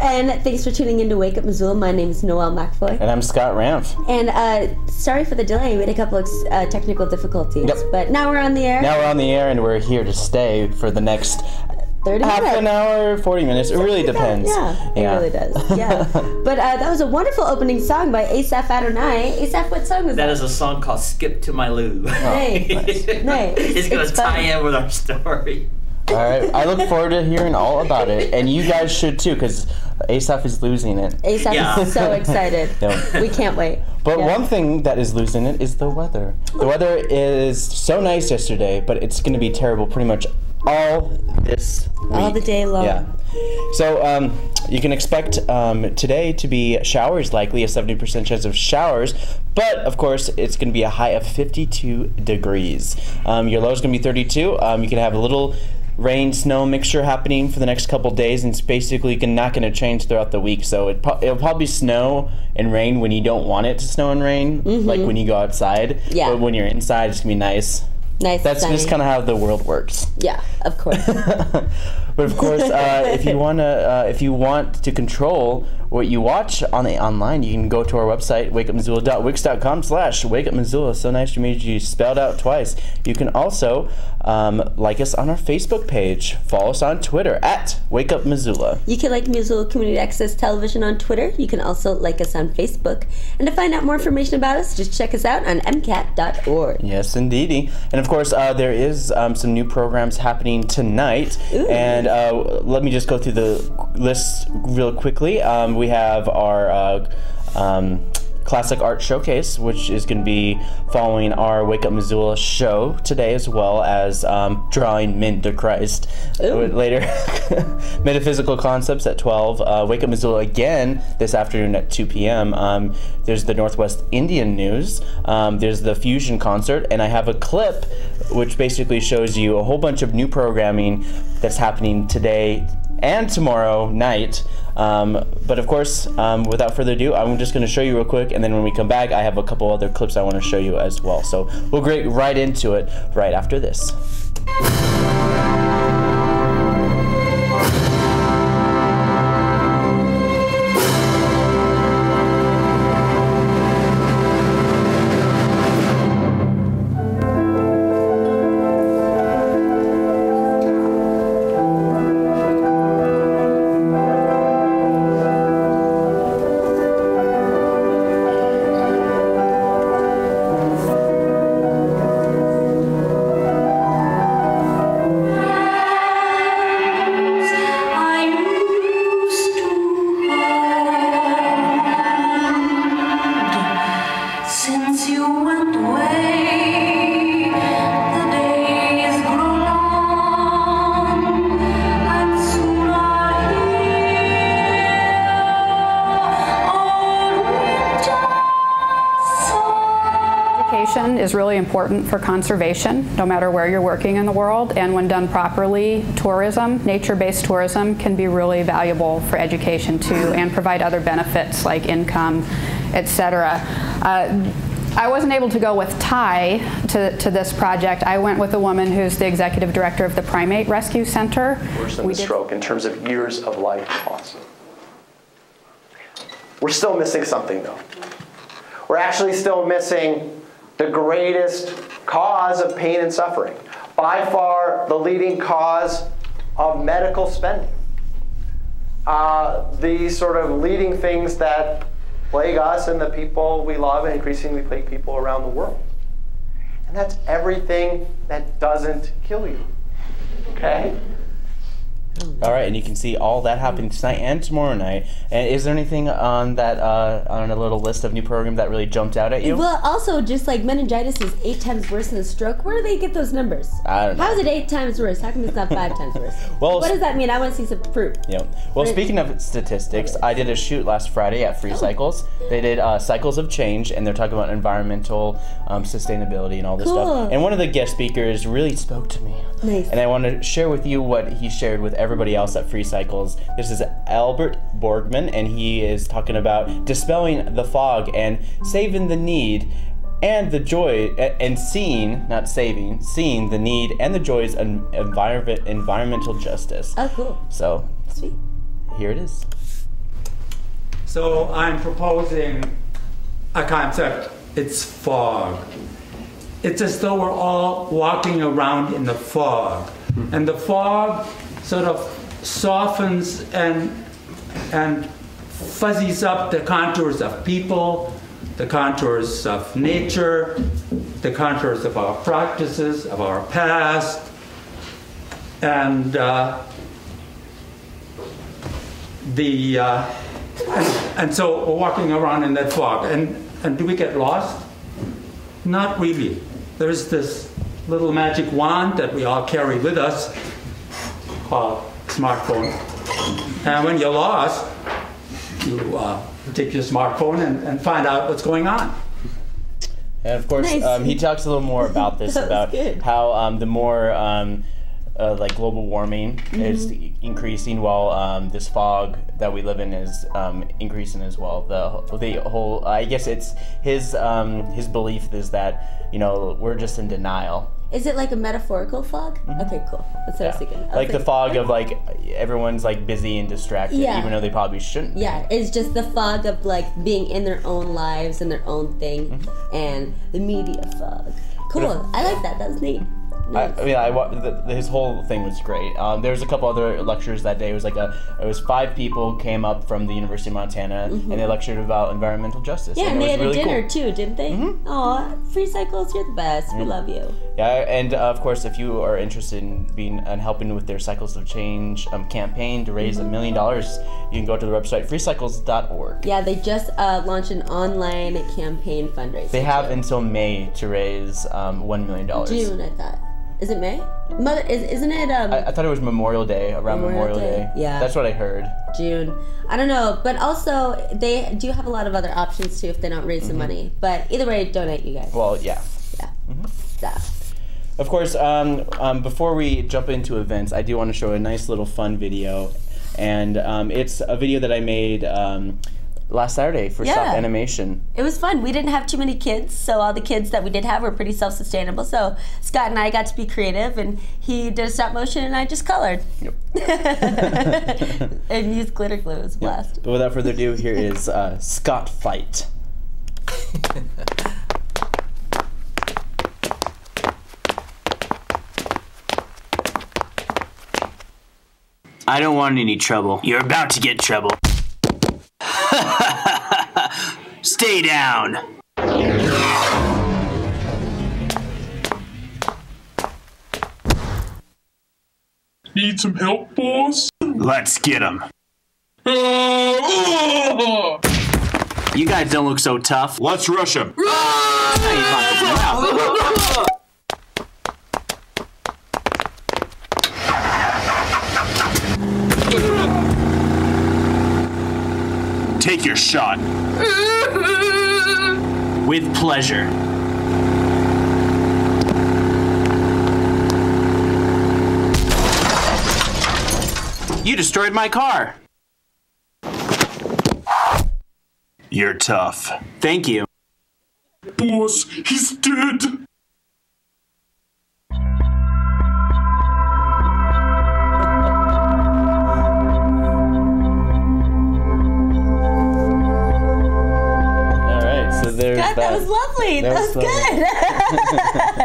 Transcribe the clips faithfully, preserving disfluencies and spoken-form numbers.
and thanks for tuning in to Wake Up Missoula. My name is Noelle McFoy. And I'm Scott Ranf. And uh, sorry for the delay. We had a couple of uh, technical difficulties. Yep. But now we're on the air. Now we're on the air, and we're here to stay for the next thirty half minutes. An hour, forty minutes. It really depends. Yeah, yeah, it really does. Yeah. But uh, that was a wonderful opening song by Asaph Adonai. Asaph, what song was that? That is a song called "Skip to My Loo." Oh, nice. Nice. It's gonna it's tie fun. in with our story. All right, I look forward to hearing all about it, and you guys should too, because Asaph is losing it. Asaph yeah. is so excited. No. We can't wait. But yeah. one thing that is losing it is the weather. The weather is so nice yesterday, but it's going to be terrible pretty much all this week. All the day long. Yeah. So um, you can expect um, today to be showers, likely a seventy percent chance of showers, but of course it's going to be a high of fifty-two degrees. Um, your low is going to be thirty-two. Um, you can have a little rain snow mixture happening for the next couple days, and it's basically not going to change throughout the week. So it po it'll probably snow and rain when you don't want it to snow and rain, mm-hmm. like when you go outside. Yeah. But when you're inside, it's going to be nice. Nice. That's sunny. Just kind of how the world works. Yeah, of course. But of course, uh, if you want to, uh, if you want to control what you watch on the online, you can go to our website, wake up missoula dot wix dot com slash wake up missoula. So nice to meet you. Spelled out twice. You can also um, like us on our Facebook page. Follow us on Twitter at Wake Up Missoula. You can like Missoula Community Access Television on Twitter. You can also like us on Facebook. And to find out more information about us, just check us out on m cat dot org. Yes, indeedy. And of course, uh, there is um, some new programs happening tonight. Ooh. And And uh, let me just go through the list real quickly. Um, we have our uh, um, Classic Art Showcase, which is going to be following our Wake Up Missoula show today, as well as um, Drawing Mint to Christ Ooh. later. Metaphysical Concepts at twelve. Uh, Wake Up Missoula again this afternoon at two p m Um, there's the Northwest Indian News. Um, there's the Fusion Concert, and I have a clip which basically shows you a whole bunch of new programming that's happening today and tomorrow night. Um, but of course, um, without further ado, I'm just going to show you real quick, and then when we come back, I have a couple other clips I want to show you as well. So we'll get right into it right after this. Is really important for conservation, no matter where you're working in the world, and when done properly, tourism, nature-based tourism, can be really valuable for education too, and provide other benefits like income, et cetera. Uh, I wasn't able to go with Ty to, to this project. I went with a woman who's the executive director of the Primate Rescue Center. Worse than we the stroke in terms of years of life loss. We're still missing something though. We're actually still missing the greatest cause of pain and suffering, by far the leading cause of medical spending. Uh, the sort of leading things that plague us and the people we love and increasingly plague people around the world. And that's everything that doesn't kill you, okay? All right, and you can see all that happening tonight and tomorrow night. And is there anything on that uh, on a little list of new program that really jumped out at you? Well, also just like meningitis is eight times worse than stroke. Where do they get those numbers? I don't know. How is it eight times worse? How come it's not five times worse? Well, what does that mean? I want to see some proof. Yeah. Well, speaking of statistics, I did a shoot last Friday at Free Cycles. Oh. They did uh, Cycles of Change, and they're talking about environmental um, sustainability and all this cool. stuff. And one of the guest speakers really spoke to me. Nice. And I want to share with you what he shared with everybody else at Free Cycles. This is Albert Borgman, and he is talking about dispelling the fog and saving the need and the joy, and seeing, not saving, seeing the need and the joys of environment, environmental justice. Oh, cool. So, sweet. Here it is. So I'm proposing a concept. It's fog. It's as though we're all walking around in the fog. And the fog sort of softens and, and fuzzies up the contours of people, the contours of nature, the contours of our practices, of our past. And uh, the uh, and, and so we're walking around in that fog. And, and do we get lost? Not really. There's this little magic wand that we all carry with us called smartphone. And when you're lost, you uh, take your smartphone and, and find out what's going on. And of course, nice. um, he talks a little more about this, about how um, the more um, uh, like global warming mm-hmm. is increasing, while um, this fog that we live in is um, increasing as well. The the whole, I guess it's his um, his belief is that, you know, we're just in denial. Is it like a metaphorical fog? Mm-hmm. Okay, cool. That's what yeah. I was thinking. I was like thinking. The fog of like everyone's like busy and distracted, yeah. even though they probably shouldn't. Yeah, be. It's just the fog of like being in their own lives and their own thing, mm-hmm. and the media fog. Cool. If, I like that. That was neat. Nice. I, I mean, I the, the, his whole thing was great. Um, there was a couple other lectures that day. It was like a, it was five people came up from the University of Montana, mm-hmm. and they lectured about environmental justice. Yeah, and, and they had really a dinner cool. too, didn't they? Mm-hmm. Aw, Free Cycles, you're the best. Mm-hmm. We love you. Yeah, and uh, of course, if you are interested in being and helping with their Cycles of Change um, campaign to raise a million dollars, you can go to the website free cycles dot org. Yeah, they just uh, launched an online campaign fundraiser. They have too. until May to raise um, one million dollars. June, I thought. Is it May? Mother, is, isn't it? Um, I, I thought it was Memorial Day, around Memorial, Memorial Day. Day. Yeah. That's what I heard. June. I don't know, but also they do have a lot of other options too if they don't raise mm-hmm. the money. But either way, donate, you guys. Well, yeah. Yeah. Mm-hmm. Stuff. Of course, um, um, before we jump into events, I do want to show a nice little fun video. And um, it's a video that I made um, last Saturday for yeah. Stop Animation. It was fun. We didn't have too many kids, so all the kids that we did have were pretty self-sustainable. So Scott and I got to be creative, and he did stop motion, and I just colored. Yep. And used glitter glue. It was a blast. Yep. But without further ado, here is uh, Scott Fight. I don't want any trouble. You're about to get trouble. Stay down. Need some help, boss? Let's get him. Uh, uh. You guys don't look so tough. Let's rush him. Uh, Take your shot. With pleasure. You destroyed my car. You're tough. Thank you. Boss, he's dead. God, that, that was lovely. That,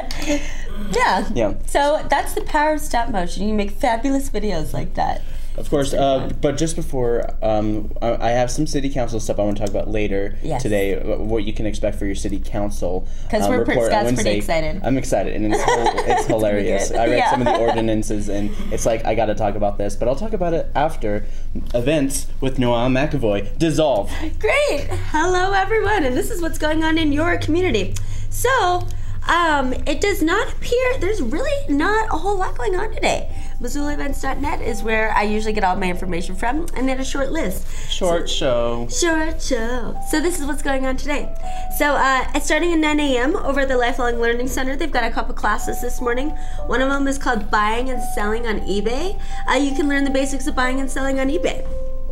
that was, was good. Yeah. Yeah. So that's the power of stop motion. You make fabulous videos like that. Of course, uh, but just before, um, I have some city council stuff I want to talk about later yes. today, what you can expect for your city council. Because um, we're report Scott's pretty excited. I'm excited, and it's, it's hilarious. I read yeah. some of the ordinances, and it's like, I got to talk about this, but I'll talk about it after events with Noelle McFoy. Dissolve. Great. Hello, everyone, and this is what's going on in your community. So, um, it does not appear, there's really not a whole lot going on today. Missoula events dot net is where I usually get all my information from, and then a short list. Short so, show. Short show. So this is what's going on today. So uh, starting at nine A M over at the Lifelong Learning Center, they've got a couple classes this morning. One of them is called Buying and Selling on eBay. Uh, you can learn the basics of buying and selling on eBay.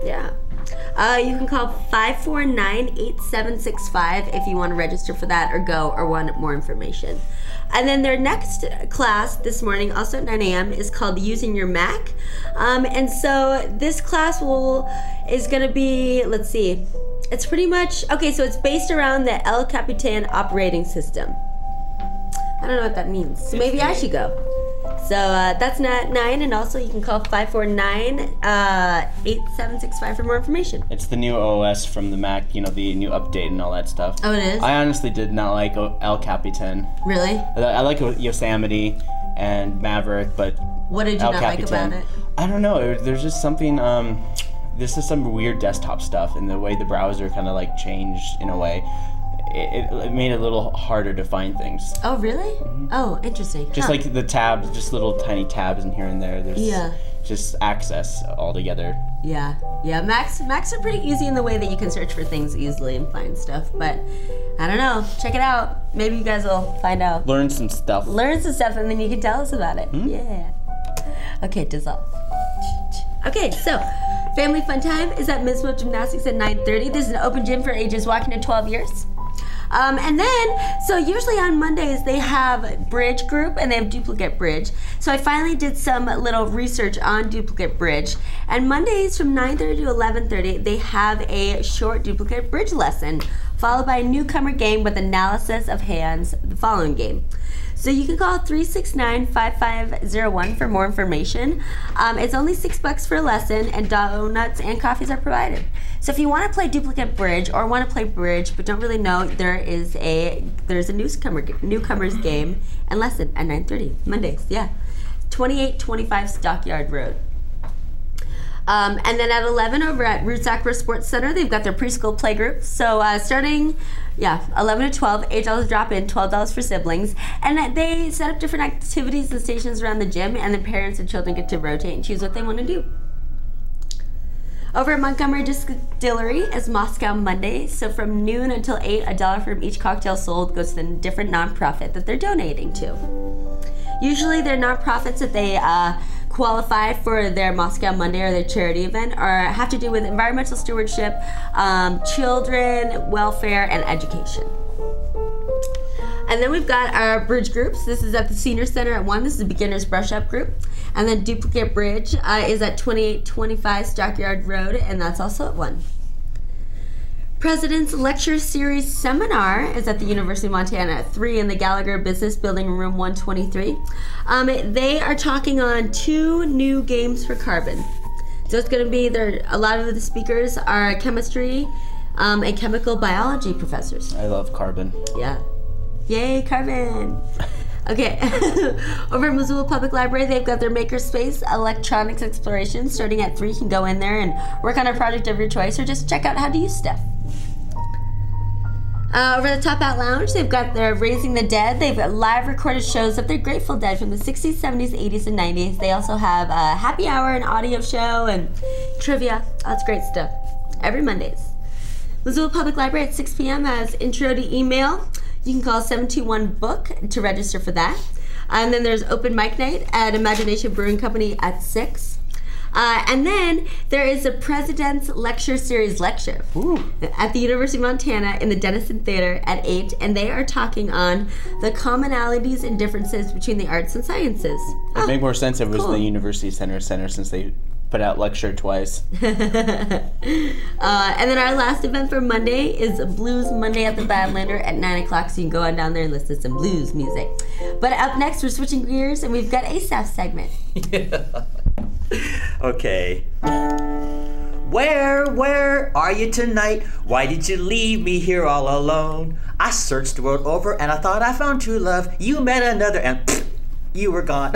Yeah. Uh, you can call five four nine, eight seven six five if you want to register for that or go or want more information. And then their next class this morning, also at nine A M, is called Using Your Mac. Um, and so this class will is gonna be, let's see, it's pretty much, okay, so it's based around the El Capitan operating system. I don't know what that means, so maybe I should go. So uh, that's at nine, and also you can call five four nine, eight seven six five uh, for more information. It's the new O S from the Mac, you know, the new update and all that stuff. Oh, it is? I honestly did not like El Capitan. Really? I like Yosemite and Maverick, but what did you El not Capitan, like about it? I don't know. It, there's just something... Um, this is some weird desktop stuff, and the way the browser kind of like changed in a way. It, it made it a little harder to find things. Oh, really? Mm-hmm. Oh, interesting. Just huh. like the tabs, just little tiny tabs in here and there. There's yeah. just access altogether. Yeah, yeah. Macs, Macs are pretty easy in the way that you can search for things easily and find stuff. But I don't know. Check it out. Maybe you guys will find out. Learn some stuff. Learn some stuff, and then you can tell us about it. Mm-hmm. Yeah. Okay, dissolve. Okay, so. Family Fun Time is at Miz Wolf Gymnastics at nine thirty. This is an open gym for ages walking to twelve years. Um, and then, so usually on Mondays they have bridge group and they have duplicate bridge. So I finally did some little research on duplicate bridge. And Mondays from nine thirty to eleven thirty, they have a short duplicate bridge lesson, followed by a newcomer game with analysis of hands the following game. So you can call three six nine, five five zero one for more information. Um, it's only six bucks for a lesson, and donuts and coffees are provided. So if you want to play duplicate bridge or want to play bridge but don't really know, there is a there's a newcomer newcomers game and lesson at nine thirty Mondays. Yeah, twenty-eight twenty-five Stockyard Road. Um, and then at eleven over at Roots Acro Sports Center, they've got their preschool playgroup. So uh, starting, yeah, eleven to twelve, eight dollars drop-in, twelve dollars for siblings. And they set up different activities and stations around the gym, and the parents and children get to rotate and choose what they want to do. Over at Montgomery Distillery is Moscow Monday. So from noon until eight, a dollar from each cocktail sold goes to the different nonprofit that they're donating to. Usually they're nonprofits that they uh, qualify for their Moscow Monday or their charity event, or have to do with environmental stewardship, um, children, welfare, and education. And then we've got our bridge groups. This is at the Senior Center at one. This is the Beginner's Brush Up Group. And then Duplicate Bridge uh, is at twenty-eight twenty-five Stockyard Road, and that's also at one. President's Lecture Series Seminar is at the University of Montana at three in the Gallagher Business Building, room one twenty-three. Um, they are talking on two new games for carbon. So it's going to be, there. a lot of the speakers are chemistry um, and chemical biology professors. I love carbon. Yeah. Yay, carbon. Okay, over at Missoula Public Library, they've got their Makerspace Electronics Exploration starting at three. You can go in there and work on a project of your choice, or just check out how to use stuff. Uh, over at the Top Out Lounge, they've got their Raising the Dead. They've got live recorded shows of their Grateful Dead from the sixties, seventies, eighties, and nineties. They also have a happy hour, an audio show, and trivia. That's great stuff. Every Mondays. Missoula Public Library at six P M has Intro to Email. You can call seven two one book to register for that. And then there's Open Mic Night at Imagination Brewing Company at six. Uh, and then there is the President's Lecture Series Lecture Ooh. at the University of Montana in the Denison Theater at eight, and they are talking on the commonalities and differences between the arts and sciences. It oh, made more sense if it was cool. the University Center Center since they put out lecture twice. uh, and then our last event for Monday is Blues Monday at the Badlander at nine o'clock, so you can go on down there and listen to some blues music. But up next, we're switching gears, and we've got Asaph's segment. Yeah. Okay. Where, where are you tonight? Why did you leave me here all alone? I searched the world over and I thought I found true love. You met another and pfft, you were gone.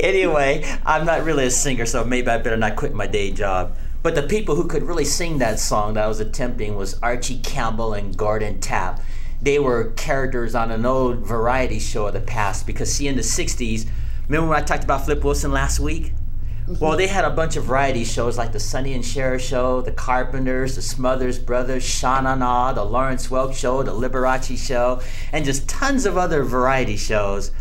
Anyway, I'm not really a singer, so maybe I better not quit my day job. But the people who could really sing that song that I was attempting was Archie Campbell and Gordon Tapp. They were characters on an old variety show of the past, because see, in the sixties, remember when I talked about Flip Wilson last week? Mm-hmm. Well, they had a bunch of variety shows like the Sonny and Cher show, the Carpenters, the Smothers Brothers, Sha Na Na, the Lawrence Welk show, the Liberace show, and just tons of other variety shows.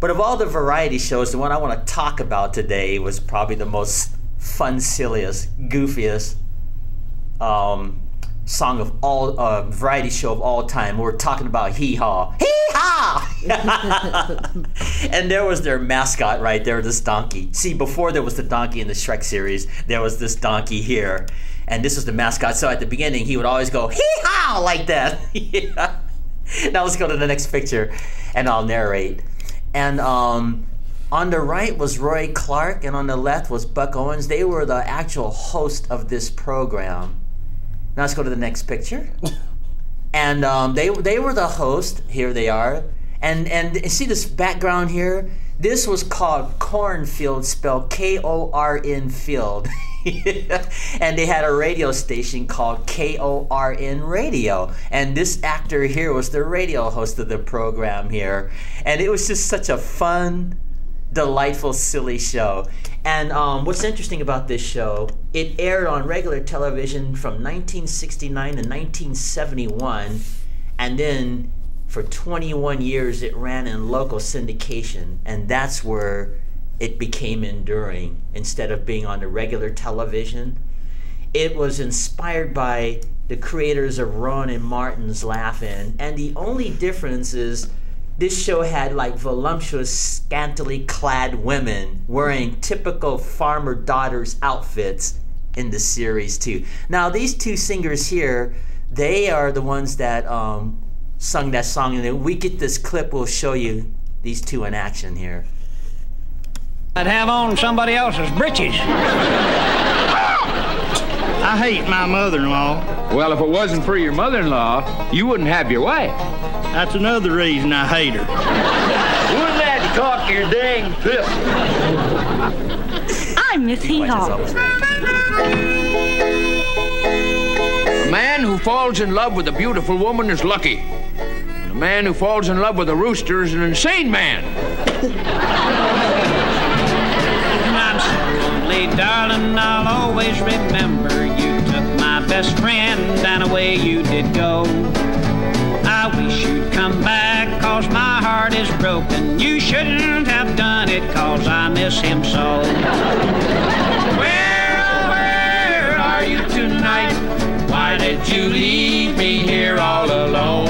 But of all the variety shows, the one I want to talk about today was probably the most fun, silliest, goofiest, um, song of all, uh, variety show of all time. We were talking about Hee Haw. Hee Haw! And there was their mascot right there, this donkey. See, before there was the donkey in the Shrek series, there was this donkey here. And this was the mascot. So at the beginning, he would always go, Hee Haw! Like that. Yeah. Now let's go to the next picture, and I'll narrate. And um, on the right was Roy Clark, and on the left was Buck Owens. They were the actual host of this program. Now let's go to the next picture. And um, they, they were the host. Here they are. And, and see this background here? This was called Cornfield, spelled K O R N field. And they had a radio station called K O R N Radio. And this actor here was the radio host of the program here. And it was just such a fun, delightful, silly show. And um, what's interesting about this show, it aired on regular television from nineteen sixty-nine to nineteen seventy-one. And then for twenty-one years, it ran in local syndication. And that's where it became enduring. Instead of being on the regular television, it was inspired by the creators of Ron and Martin's Laugh-In, and the only difference is this show had like voluptuous, scantily clad women wearing typical farmer daughters outfits in the series too. Now these two singers here, they are the ones that um, sung that song, and then we get this clip. We'll show you these two in action here. I'd have on somebody else's britches. I hate my mother-in-law. Well, if it wasn't for your mother-in-law, you wouldn't have your wife. That's another reason I hate her. Wouldn't that cock your dang pistol? I'm Miss Hee Haw. A man who falls in love with a beautiful woman is lucky. And a man who falls in love with a rooster is an insane man. Darling, I'll always remember you took my best friend and away you did go. I wish you'd come back, cause my heart is broken. You shouldn't have done it, cause I miss him so. Where, oh, where are you tonight? Why did you leave me here all alone?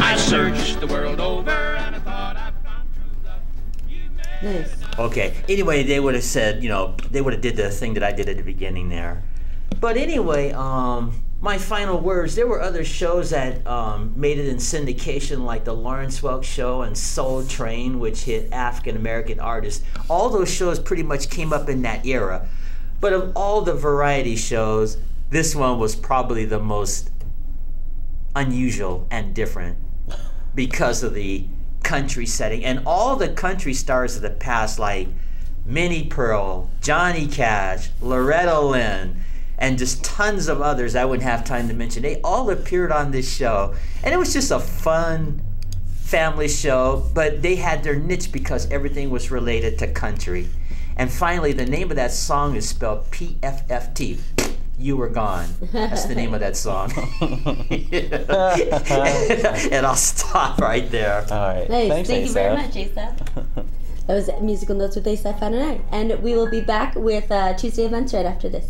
I searched the world over and I thought I've gone through the... Nice. Okay, anyway, they would have said, you know, they would have did the thing that I did at the beginning there. But anyway, um, my final words, there were other shows that um, made it in syndication, like the Lawrence Welk Show and Soul Train, which hit African-American artists. All those shows pretty much came up in that era. But of all the variety shows, this one was probably the most unusual and different because of the country setting, and all the country stars of the past, like Minnie Pearl, Johnny Cash, Loretta Lynn, and just tons of others I wouldn't have time to mention. They all appeared on this show, and it was just a fun family show, but they had their niche because everything was related to country. And finally, the name of that song is spelled P F F T. You Were Gone. That's the name of that song. And I'll stop right there. All right. Nice. Thanks, Thank Asaph. you very much, Asaph. That was Musical Notes with Asaph Adonai. And we will be back with uh, Tuesday Events right after this.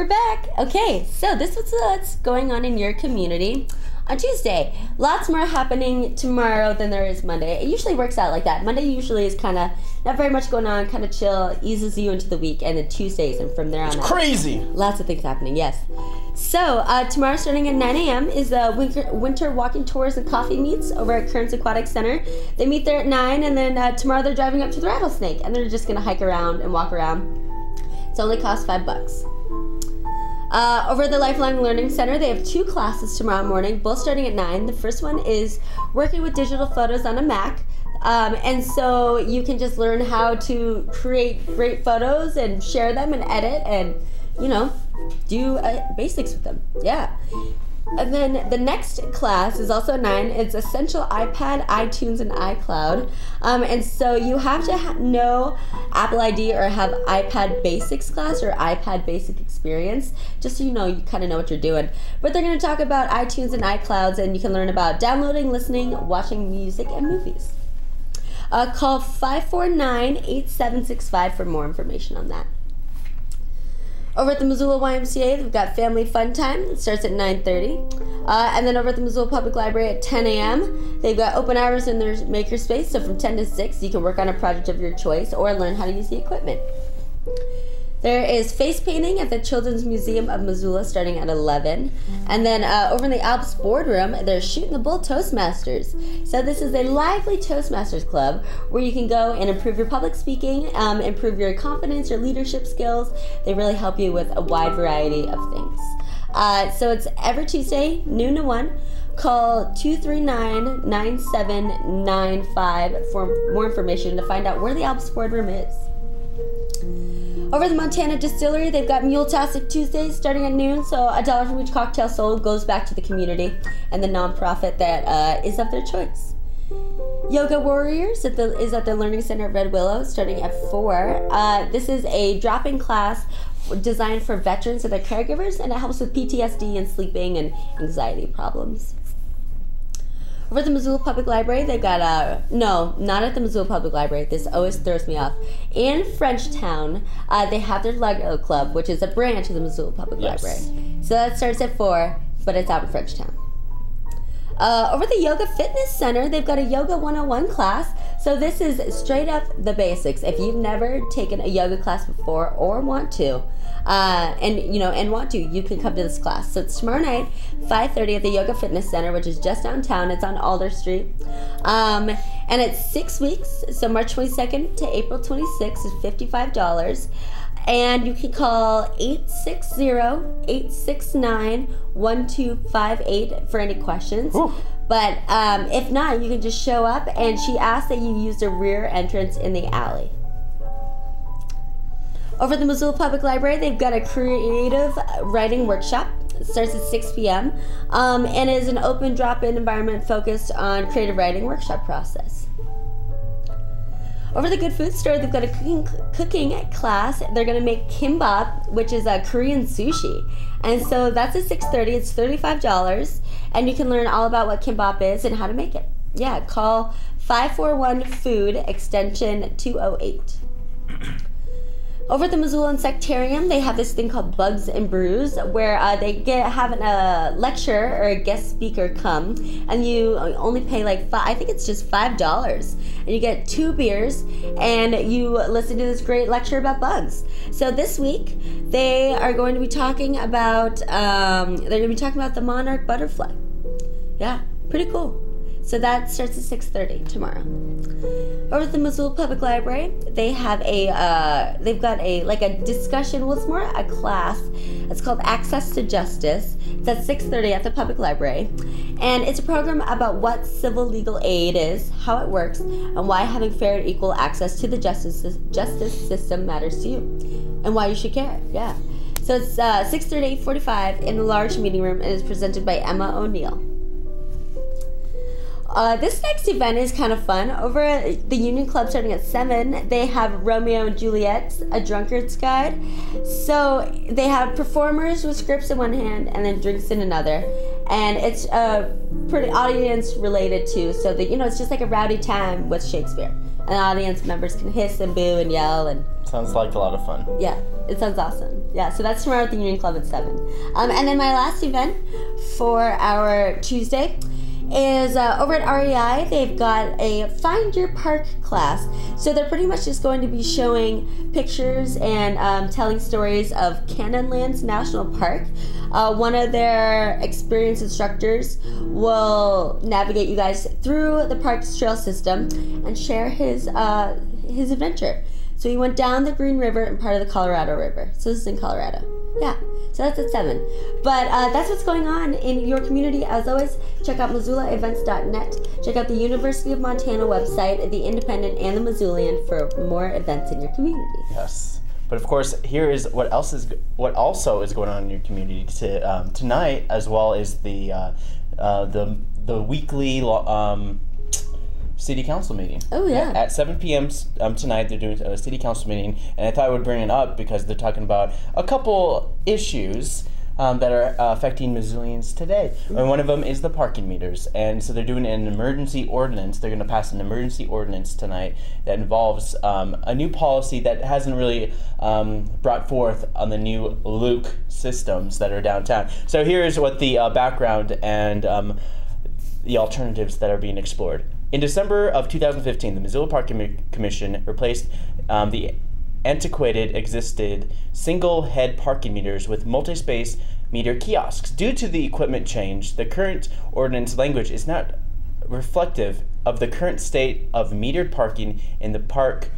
We're back. Okay, so this is what's going on in your community on Tuesday. Lots more happening tomorrow than there is Monday. It usually works out like that. Monday usually is kind of not very much going on, kind of chill, eases you into the week, and then Tuesdays, and from there on it's crazy. Out, lots of things happening, yes. So, uh, tomorrow starting at nine a m is the winter, winter walking tours and coffee meets over at Kearns Aquatic Center. They meet there at nine, and then uh, tomorrow they're driving up to the Rattlesnake, and they're just going to hike around and walk around. It's only cost five bucks. Uh, over at the Lifelong Learning Center, they have two classes tomorrow morning, both starting at nine. The first one is working with digital photos on a Mac. Um, and so you can just learn how to create great photos and share them and edit and, you know, do uh, basics with them. Yeah. And then the next class is also nine. It's Essential iPad, iTunes, and iCloud. Um, and so you have to ha know Apple I D or have iPad Basics class or iPad Basic Experience, just so you know, you kind of know what you're doing. But they're going to talk about iTunes and iClouds, and you can learn about downloading, listening, watching music, and movies. Uh, call five four nine, eight seven six five for more information on that. Over at the Missoula Y M C A, they've got Family Fun Time. It starts at nine thirty. Uh, and then over at the Missoula Public Library at ten a m, they've got open hours in their makerspace. So from ten to six, you can work on a project of your choice or learn how to use the equipment. There is face painting at the Children's Museum of Missoula starting at eleven. And then uh, over in the Alps Boardroom, they're Shooting the Bull Toastmasters. So this is a lively Toastmasters club where you can go and improve your public speaking, um, improve your confidence, your leadership skills. They really help you with a wide variety of things. Uh, so it's every Tuesday, noon to one. Call two three nine, nine seven nine five for more information to find out where the Alps Boardroom is. Over at the Montana Distillery, they've got Mule-tastic Tuesdays starting at noon, so a dollar from each cocktail sold goes back to the community and the nonprofit that uh, is of their choice. Yoga Warriors at the, is at the Learning Center at Red Willow starting at four. Uh, this is a drop-in class designed for veterans and their caregivers, and it helps with P T S D and sleeping and anxiety problems. Over at the Missoula Public Library, they've got, uh, no, not at the Missoula Public Library. This always throws me off. In Frenchtown, uh, they have their Lego Club, which is a branch of the Missoula Public yes. Library. So that starts at four, but it's out in Frenchtown. Uh, over at the Yoga Fitness Center, they've got a Yoga one oh one class. So this is straight up the basics. If you've never taken a yoga class before or want to, uh, and you know, and want to, you can come to this class. So it's tomorrow night, five thirty at the Yoga Fitness Center, which is just downtown. It's on Alder Street. Um, and it's six weeks, so March twenty-second to April twenty-sixth is fifty-five dollars. And you can call eight six zero, eight six nine, one two five eight for any questions. Ooh. But um, if not, you can just show up. And she asked that you use the rear entrance in the alley. Over at the Missoula Public Library, they've got a creative writing workshop. It starts at six p m Um, and is an open drop-in environment focused on creative writing workshop process. Over at the Good Food Store, they've got a cooking, cooking class. They're going to make kimbap, which is a Korean sushi. And so that's at six thirty. It's thirty-five dollars. And you can learn all about what kimbap is and how to make it. Yeah, call five four one food, extension two oh eight. Over at the Missoula Insectarium, they have this thing called Bugs and Brews, where uh, they get have a uh, lecture or a guest speaker come, and you only pay like five, I think it's just five dollars, and you get two beers, and you listen to this great lecture about bugs. So this week, they are going to be talking about um, they're going to be talking about the monarch butterfly. Yeah, pretty cool. So that starts at six thirty tomorrow. Over at the Missoula Public Library, they have a, uh, they've got a, like a discussion, well it's more a class, it's called Access to Justice. It's at six thirty at the Public Library. And it's a program about what civil legal aid is, how it works, and why having fair and equal access to the justice, justice system matters to you, and why you should care, yeah. So it's uh, six thirty to eight forty-five in the large meeting room, and it's presented by Emma O'Neill. Uh, this next event is kind of fun. Over at the Union Club starting at seven, they have Romeo and Juliet's A Drunkard's Guide. So they have performers with scripts in one hand and then drinks in another. and it's uh, pretty audience related too, so that, you know, it's just like a rowdy time with Shakespeare, and audience members can hiss and boo and yell. And sounds like a lot of fun. Yeah, it sounds awesome. Yeah, so that's tomorrow at the Union Club at seven. Um, and then my last event for our Tuesday is uh, over at R E I. They've got a Find Your Park class. So they're pretty much just going to be showing pictures and um, telling stories of Canyonlands National Park. Uh, one of their experienced instructors will navigate you guys through the park's trail system and share his, uh, his adventure. So he went down the Green River and part of the Colorado River. So this is in Colorado. Yeah, so that's at seven. But uh, that's what's going on in your community. As always, check out Missoula events dot net. Check out the University of Montana website, The Independent, and The Missoulian for more events in your community. Yes, but of course, here is what else is what also is going on in your community to, um, tonight, as well as the uh, uh, the the weekly. Um, City Council meeting. Oh, yeah. At seven p m Um, tonight, they're doing a City Council meeting, and I thought I would bring it up because they're talking about a couple issues um, that are uh, affecting Missoulians today. Mm-hmm. And one of them is the parking meters, and so they're doing an emergency ordinance. They're going to pass an emergency ordinance tonight that involves um, a new policy that hasn't really um, brought forth on the new L U C systems that are downtown. So here's what the uh, background and um, the alternatives that are being explored. In December of two thousand fifteen, the Missoula Parking Commission replaced um, the antiquated existed single-head parking meters with multi-space meter kiosks. Due to the equipment change, the current ordinance language is not reflective of the current state of metered parking in the Park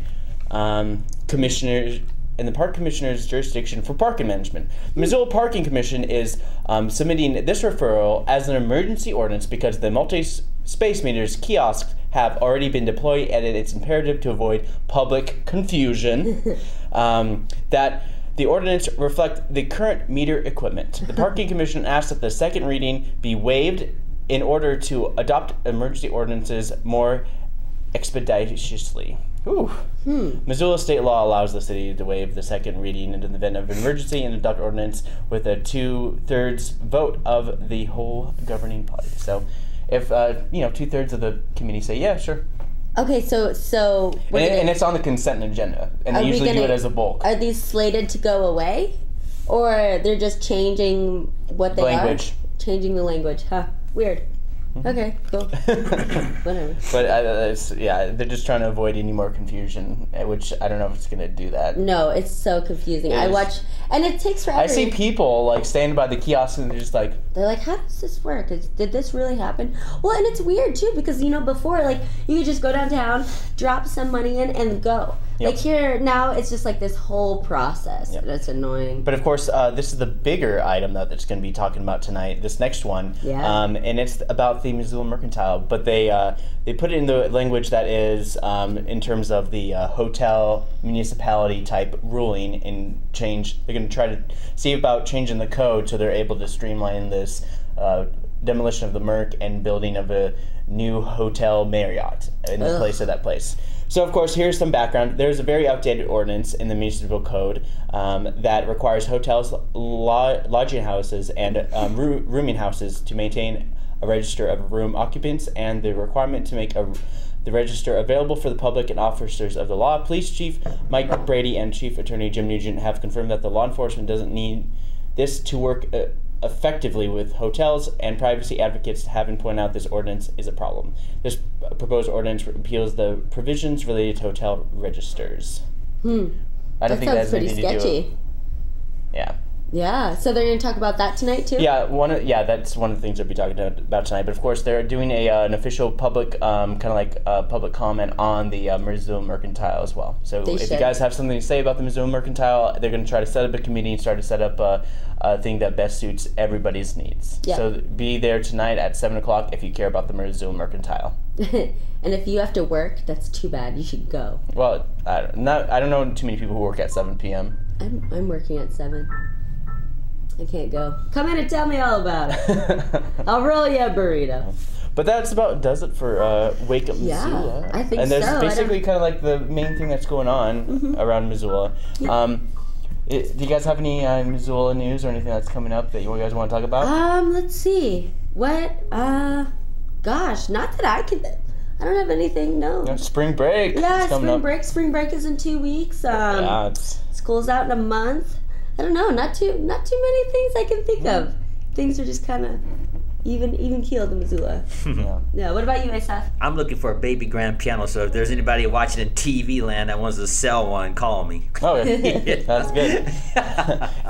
um, Commissioner's in the Park Commissioner's jurisdiction for parking management. The Missoula Parking Commission is um, submitting this referral as an emergency ordinance because the multi-space meters kiosks have already been deployed, and it's imperative to avoid public confusion um, that the ordinance reflect the current meter equipment. The Parking Commission asks that the second reading be waived in order to adopt emergency ordinances more expeditiously. Ooh. Hmm. Missoula state law allows the city to waive the second reading in the event of an emergency and adopt ordinance with a two-thirds vote of the whole governing body. So, if uh, you know, two-thirds of the committee say, "Yeah, sure." Okay, so so. And, gonna, it, and it's on the consent agenda, and they usually gonna, do it as a bulk. Are these slated to go away, or they're just changing what they language. are? Changing the language, huh? Weird. Okay, cool. Whatever. But uh, it's, yeah, they're just trying to avoid any more confusion, which I don't know if it's going to do that. No, it's so confusing. It I is. watch, and it takes forever. I see people like standing by the kiosk and they're just like, they're like, how does this work? Is, did this really happen? Well, and it's weird too because, you know, before, like, you could just go downtown, drop some money in, and go. Yep. Like here now, it's just like this whole process. Yep. And it's annoying. But of course, uh, this is the bigger item that that's going to be talking about tonight. This next one, yeah, um, and it's about the Missoula Mercantile, but they uh, they put it in the language that is um, in terms of the uh, hotel municipality type ruling, and change. They're going to try to see about changing the code so they're able to streamline this uh, demolition of the Merc and building of a new hotel Marriott in the Ugh. place of that place. So, of course, here's some background. There's a very outdated ordinance in the municipal code um, that requires hotels, lo lodging houses, and um, roo rooming houses to maintain a register of room occupants, and the requirement to make a, the register available for the public and officers of the law. Police Chief Mike Brady and Chief Attorney Jim Nugent have confirmed that the law enforcement doesn't need this to work uh, effectively with hotels, and privacy advocates having pointed out this ordinance is a problem. This proposed ordinance repeals the provisions related to hotel registers. Hmm. I don't that think that's pretty sketchy. To do with, yeah. Yeah, so they're going to talk about that tonight too. Yeah, one. Of, yeah, that's one of the things they'll be talking about tonight. But of course, they're doing a uh, an official public, um, kind of like uh, public comment on the uh, Missoula Mercantile as well. So they if should. you guys have something to say about the Missoula Mercantile, they're going to try to set up a committee and start to set up a, a thing that best suits everybody's needs. Yeah. So be there tonight at seven o'clock if you care about the Missoula Mercantile. And if you have to work, that's too bad. You should go. Well, I don't, not I don't know too many people who work at seven p m I'm I'm working at seven. I can't go. Come in and tell me all about it. I'll roll you a burrito. But that's about does it for uh, Wake Up Missoula. Yeah, I think so. And there's so. basically kind of like the main thing that's going on mm-hmm. around Missoula. Yeah. Um, it, do you guys have any uh, Missoula news or anything that's coming up that you guys want to talk about? Um, let's see. What? Uh, gosh, not that I can. I don't have anything. No. no spring break. Yeah, it's spring break. Up. Spring break is in two weeks. Um, yeah, it's... School's out in a month. I don't know. Not too. Not too many things I can think mm. of. Things are just kind of even even keeled in Missoula. yeah. yeah. What about you, Asaph? I'm looking for a baby grand piano. So if there's anybody watching in T V land that wants to sell one, call me. Oh, yeah. That's good.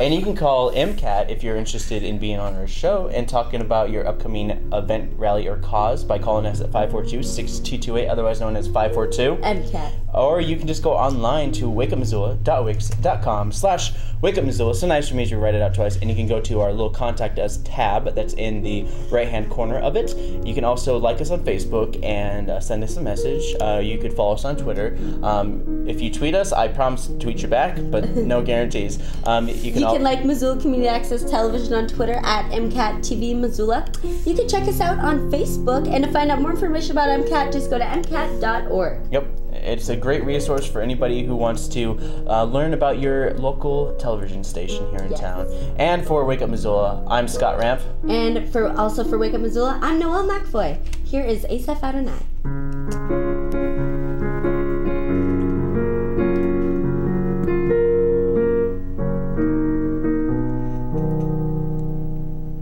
And you can call M C A T if you're interested in being on our show and talking about your upcoming event, rally, or cause by calling us at five four two, six two two eight, otherwise known as five four two M C A T. Or you can just go online to wake up missoula dot wix dot com slash wake up missoula. So nice to meet you. Write it out twice, and you can go to our little contact us tab that's in the right-hand corner of it. You can also like us on Facebook and uh, send us a message. Uh, you could follow us on Twitter. Um, if you tweet us, I promise to tweet you back, but no guarantees. Um, you can, you can like Missoula Community Access Television on Twitter at M C A T T V Missoula. You can check us out on Facebook, and to find out more information about M C A T, just go to m cat dot org. Yep. It's a great resource for anybody who wants to uh, learn about your local television station here in yes. town. And for Wake Up Missoula, I'm Scott Ranf. And for also for Wake Up Missoula, I'm Noelle McFoy. Here is Asaph Adonai.